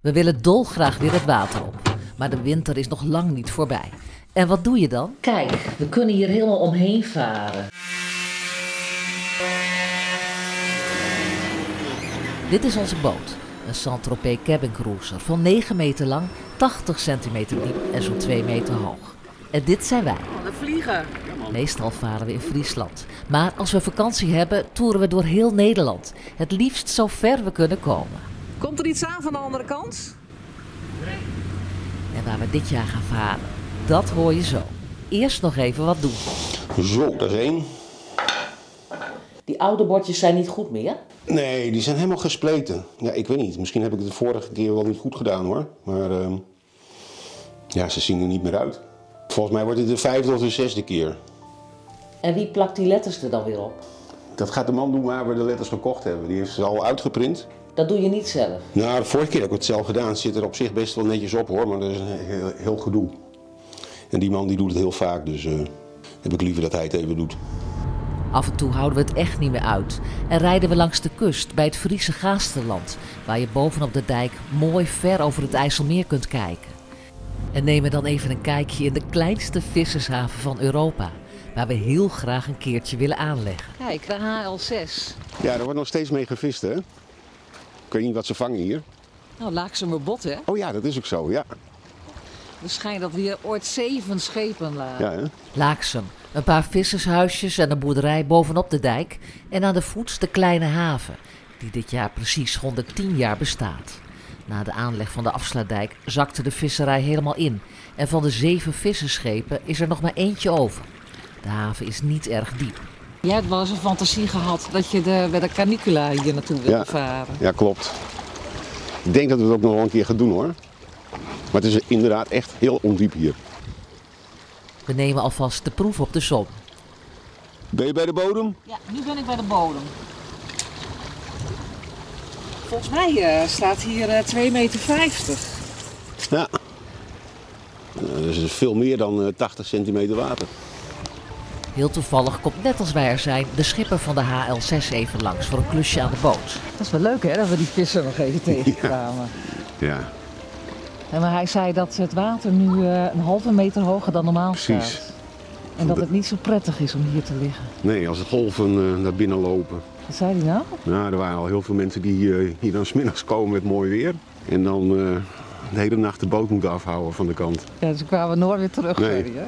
We willen dolgraag weer het water op, maar de winter is nog lang niet voorbij. En wat doe je dan? Kijk, we kunnen hier helemaal omheen varen. Dit is onze boot, een Saint-Tropez Cabin Cruiser van 9 meter lang, 80 centimeter diep en zo'n 2 meter hoog. En dit zijn wij. We vliegen. Meestal varen we in Friesland, maar als we vakantie hebben, toeren we door heel Nederland. Het liefst zo ver we kunnen komen. Komt er iets aan van de andere kant? Nee. En waar we dit jaar gaan varen, dat hoor je zo. Eerst nog even wat doen. Zo, dat is één. Die oude bordjes zijn niet goed meer? Nee, die zijn helemaal gespleten. Ja, ik weet niet. Misschien heb ik het de vorige keer wel niet goed gedaan hoor. Maar ja, ze zien er niet meer uit. Volgens mij wordt dit de 5e of de 6e keer. En wie plakt die letters er dan weer op? Dat gaat de man doen waar we de letters gekocht hebben. Die heeft ze al uitgeprint. Dat doe je niet zelf? Nou, de vorige keer heb ik het zelf gedaan. Het zit er op zich best wel netjes op hoor, maar dat is een heel gedoe. En die man die doet het heel vaak, dus heb ik liever dat hij het even doet. Af en toe houden we het echt niet meer uit. En rijden we langs de kust bij het Friese Gaasterland, waar je bovenop de dijk mooi ver over het IJsselmeer kunt kijken. En nemen dan even een kijkje in de kleinste vissershaven van Europa, waar we heel graag een keertje willen aanleggen. Kijk, de HL6. Ja, daar wordt nog steeds mee gevist hè. Ik weet niet wat ze vangen hier. Nou, Laaxumer bot, hè? Oh ja, dat is ook zo, ja. We schijnen dat we hier ooit 7 schepen lagen. Ja, hè? Laaxum, een paar vissershuisjes en een boerderij bovenop de dijk. En aan de voet de kleine haven, die dit jaar precies 110 jaar bestaat. Na de aanleg van de afsluitdijk zakte de visserij helemaal in. En van de 7 vissersschepen is er nog maar eentje over. De haven is niet erg diep. Jij hebt wel eens een fantasie gehad dat je bij de canicula hier naartoe wilde varen. Ja, klopt. Ik denk dat we het ook nog wel een keer gaan doen hoor. Maar het is inderdaad echt heel ondiep hier. We nemen alvast de proef op de som. Ben je bij de bodem? Ja, nu ben ik bij de bodem. Volgens mij staat hier 2,50 meter. Ja. Dus is veel meer dan 80 centimeter water. Heel toevallig komt net als wij er zijn de schipper van de HL6 even langs voor een klusje aan de boot. Dat is wel leuk hè, dat we die vissen nog even tegenkwamen. Ja. Ja. En maar hij zei dat het water nu een halve meter hoger dan normaal precies staat. En dat het niet zo prettig is om hier te liggen. Nee, als de golven naar binnen lopen. Wat zei hij nou? Nou, er waren al heel veel mensen die hier dan 's middags komen met mooi weer. En dan de hele nacht de boot moeten afhouden van de kant. Ja, dus kwamen we nooit weer terug. Nee. Sorry, hè?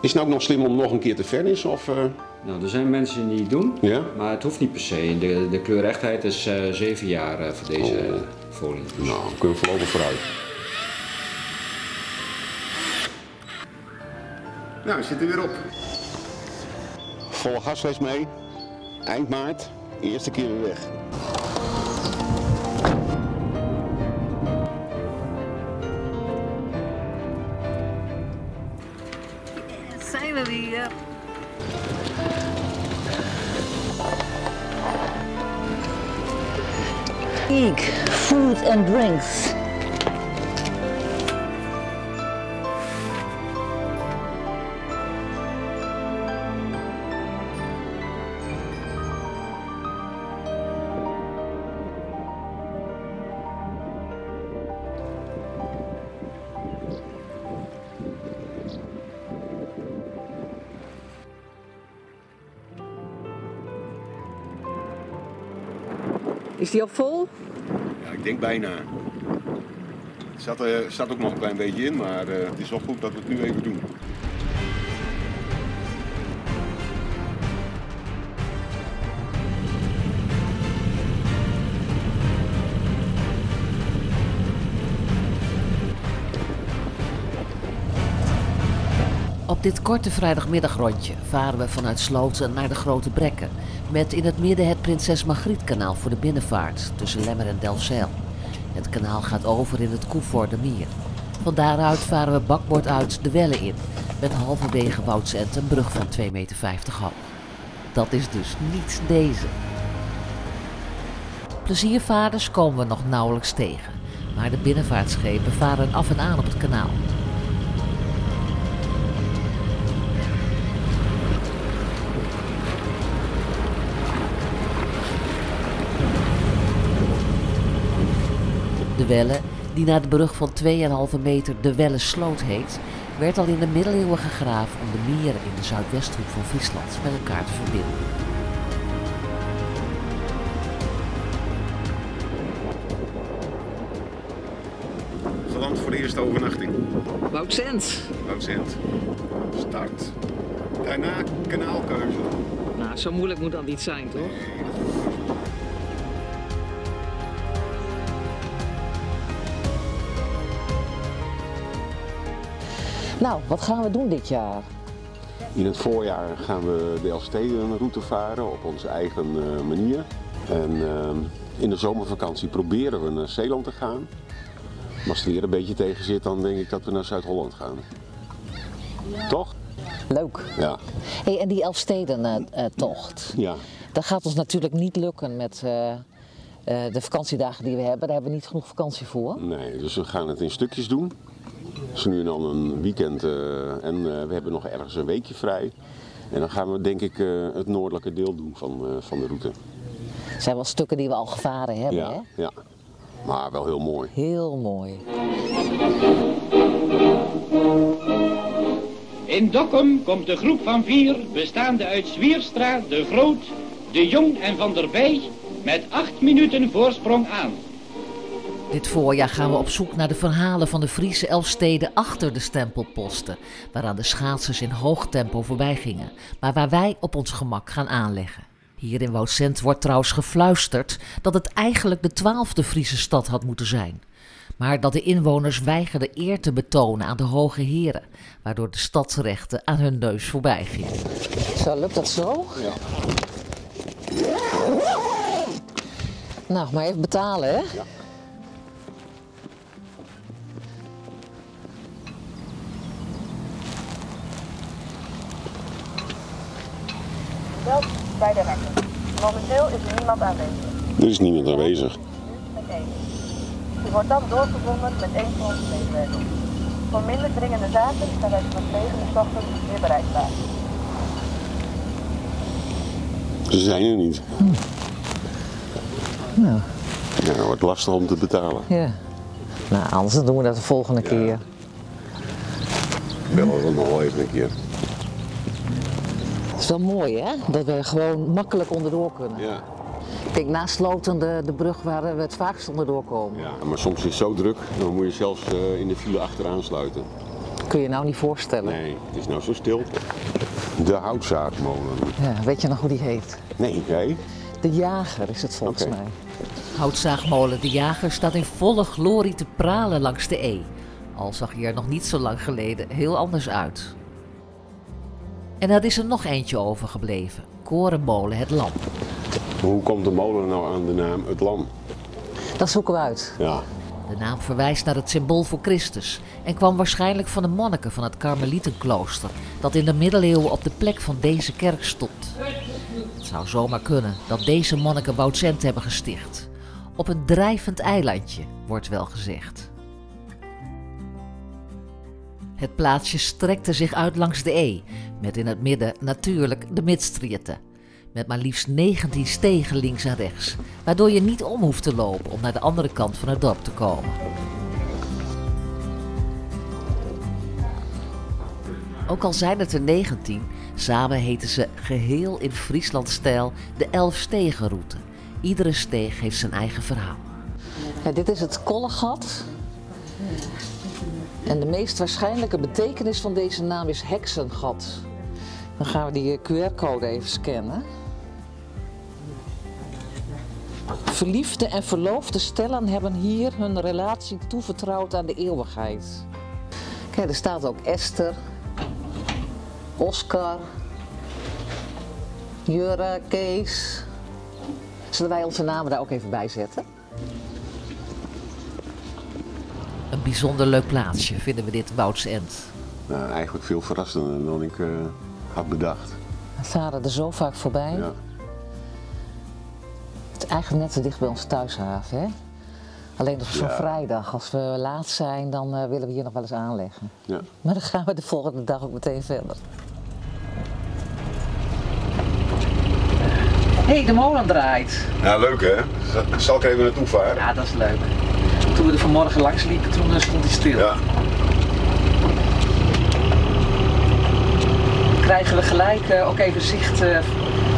Is het nou ook nog slim om nog een keer te vernissen? Nou, er zijn mensen die het doen, ja? Maar het hoeft niet per se. De kleurechtheid is 7 jaar voor deze folie. Dus. Nou, dan kunnen we voorlopig vooruit. Nou, we zitten weer op. Volle gasles mee. Eind maart. Eerste keer weer weg. Eek, food and drinks. Is die al vol? Ja, ik denk bijna. Het zat ook nog een klein beetje in, maar het is wel goed dat we het nu even doen. Op dit korte vrijdagmiddagrondje varen we vanuit Sloten naar de Grote Brekken, met in het midden het Prinses Margriet-kanaal voor de binnenvaart tussen Lemmer en Delfzijl. Het kanaal gaat over in het Koevordermeer. Van daaruit varen we bakboord uit de Welle in, met halverwege Woudsend een brug van 2,50 meter hoog. Dat is dus niet deze. Pleziervaarders komen we nog nauwelijks tegen, maar de binnenvaartschepen varen af en aan op het kanaal. De Welle, die na de brug van 2,5 meter de Welle Sloot heet, werd al in de middeleeuwen gegraven om de meren in de zuidwesthoek van Friesland met elkaar te verbinden. Geland voor de eerste overnachting. Woudsend. Woudsend. Start. Daarna kanaalkeuze. Nou, zo moeilijk moet dat niet zijn, toch? Nee. Nou, wat gaan we doen dit jaar? In het voorjaar gaan we de Elfstedenroute varen op onze eigen manier. En in de zomervakantie proberen we naar Zeeland te gaan. Maar als het weer een beetje tegen zit, dan denk ik dat we naar Zuid-Holland gaan. Toch? Leuk. Ja. Hey, en die Elfstedentocht, ja. Dat gaat ons natuurlijk niet lukken met de vakantiedagen die we hebben. Daar hebben we niet genoeg vakantie voor. Nee, dus we gaan het in stukjes doen. Het is nu dan een weekend en we hebben nog ergens een weekje vrij. En dan gaan we denk ik het noordelijke deel doen van de route. Het zijn wel stukken die we al gevaren hebben, ja, hè? Ja, maar wel heel mooi. Heel mooi. In Dokkum komt de groep van 4, bestaande uit Zwierstra, De Groot, De Jong en Van der Bij, met 8 minuten voorsprong aan. Dit voorjaar gaan we op zoek naar de verhalen van de Friese Elfsteden achter de stempelposten, waaraan de schaatsers in hoog tempo voorbij gingen, maar waar wij op ons gemak gaan aanleggen. Hier in Woudsend wordt trouwens gefluisterd dat het eigenlijk de 12e Friese stad had moeten zijn, maar dat de inwoners weigerden eer te betonen aan de hoge heren, waardoor de stadsrechten aan hun neus voorbij gingen. Zo, lukt dat zo? Ja. Nou, maar even betalen, hè? Ja. Bij de rekken. Momenteel is er niemand aanwezig. Er is niemand aanwezig. U wordt dan doorverbonden met één van onze medewerkers. Voor minder dringende zaken zijn wij vanaf 9 uur 's ochtends weer bereikbaar. Ze zijn er niet. Nou. Ja, het wordt lastig om te betalen. Ja. Nou, anders doen we dat de volgende keer. Bellen we nog wel even een keer. Het is wel mooi, hè? Dat we gewoon makkelijk onderdoor kunnen. Ja. Kijk, na Sloten de brug waar we het vaakst onderdoor komen. Ja, maar soms is het zo druk, dan moet je zelfs in de file achteraan sluiten. Kun je nou niet voorstellen. Nee, het is nou zo stil. De Houtzaagmolen. Ja, weet je nog hoe die heet? Nee, nee. De Jager is het volgens mij. Houtzaagmolen De Jager staat in volle glorie te pralen langs de Ee. Al zag hij er nog niet zo lang geleden heel anders uit. En dat is er nog eentje overgebleven, Korenmolen Het Lam. Hoe komt de molen nou aan de naam Het Lam? Dat zoeken we uit. Ja. De naam verwijst naar het symbool voor Christus en kwam waarschijnlijk van de monniken van het Karmelietenklooster, dat in de middeleeuwen op de plek van deze kerk stond. Het zou zomaar kunnen dat deze monniken Woudsend hebben gesticht. Op een drijvend eilandje, wordt wel gezegd. Het plaatsje strekte zich uit langs de Ee, met in het midden natuurlijk de Midstriëten. Met maar liefst 19 stegen links en rechts, waardoor je niet om hoeft te lopen om naar de andere kant van het dorp te komen. Ook al zijn het er 19, samen heten ze geheel in Frieslandstijl de Elfstegenroute. Iedere steeg heeft zijn eigen verhaal. Ja, dit is het Kollengat. En de meest waarschijnlijke betekenis van deze naam is heksengat. Dan gaan we die QR-code even scannen. Verliefde en verloofde stellen hebben hier hun relatie toevertrouwd aan de eeuwigheid. Kijk, er staat ook Esther. Oscar, Jurre, Kees. Zullen wij onze namen daar ook even bij zetten? Een bijzonder leuk plaatsje vinden we dit, Woudsend. Nou, eigenlijk veel verrassender dan ik had bedacht. We varen er zo vaak voorbij. Ja. Het is eigenlijk net te dicht bij onze thuishaven, hè? Alleen op zo'n vrijdag, als we laat zijn, dan willen we hier nog wel eens aanleggen. Ja. Maar dan gaan we de volgende dag ook meteen verder. Hé, de molen draait. Ja, leuk hè? Zal ik even naartoe varen? Ja, dat is leuk. Toen we er vanmorgen langs liepen, toen stond hij stil. Ja. Dan krijgen we gelijk ook even zicht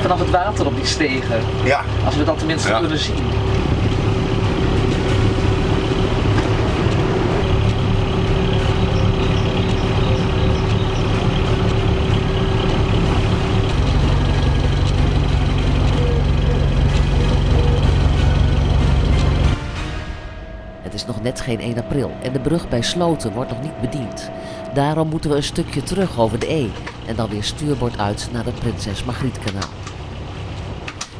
vanaf het water op die stegen. Ja. Als we dat tenminste kunnen zien. Net geen 1 april en de brug bij Sloten wordt nog niet bediend. Daarom moeten we een stukje terug over de Ee en dan weer stuurboord uit naar het Prinses Margriet-kanaal.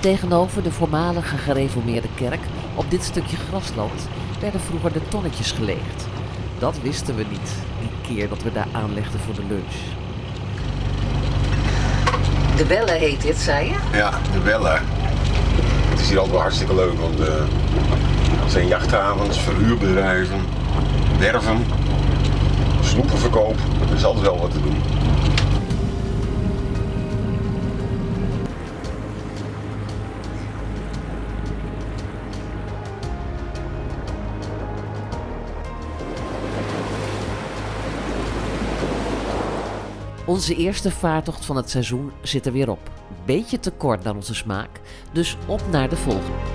Tegenover de voormalige gereformeerde kerk op dit stukje grasland werden vroeger de tonnetjes geleegd. Dat wisten we niet, die keer dat we daar aanlegden voor de lunch. De Welle heet dit, zei je? Ja, de Welle. Het is hier altijd wel hartstikke leuk, want het zijn jachthavens, verhuurbedrijven, werven, snoepenverkoop. Er is altijd wel wat te doen. Onze eerste vaartocht van het seizoen zit er weer op. Beetje te kort naar onze smaak, dus op naar de volgende.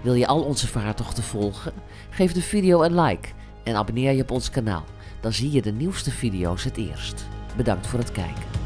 Wil je al onze vaartochten volgen? Geef de video een like en abonneer je op ons kanaal. Dan zie je de nieuwste video's het eerst. Bedankt voor het kijken.